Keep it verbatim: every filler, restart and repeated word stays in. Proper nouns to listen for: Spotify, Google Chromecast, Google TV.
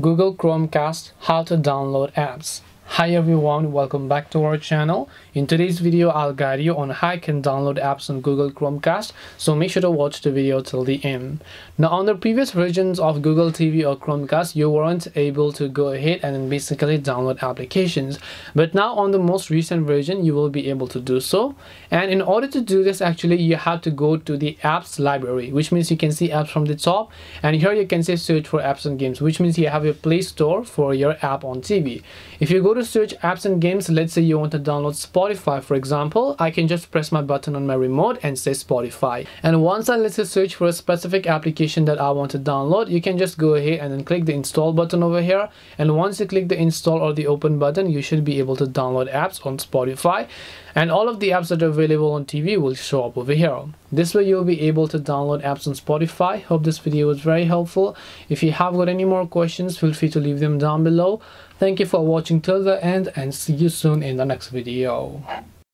Google Chromecast, how to download apps. Hi everyone, welcome back to our channel. In today's video, I'll guide you on how you can download apps on Google Chromecast, so make sure to watch the video till the end. Now, on the previous versions of Google T V or Chromecast, you weren't able to go ahead and then basically download applications. But now on the most recent version, you will be able to do so. And in order to do this, actually, you have to go to the apps library, which means you can see apps from the top. And here you can say search for apps and games, which means you have a Play Store for your app on T V. If you go to search apps and games, let's say you want to download Spotify, for example, I can just press my button on my remote and say Spotify. And once I let's say search for a specific application that I want to download, you can just go ahead and then click the install button over here. And once you click the install or the open button, you should be able to download apps on Spotify. And all of the apps that are available on T V will show up over here. This way you'll be able to download apps on Spotify. Hope this video was very helpful. If you have got any more questions, feel free to leave them down below. Thank you for watching till the end and see you soon in the next video.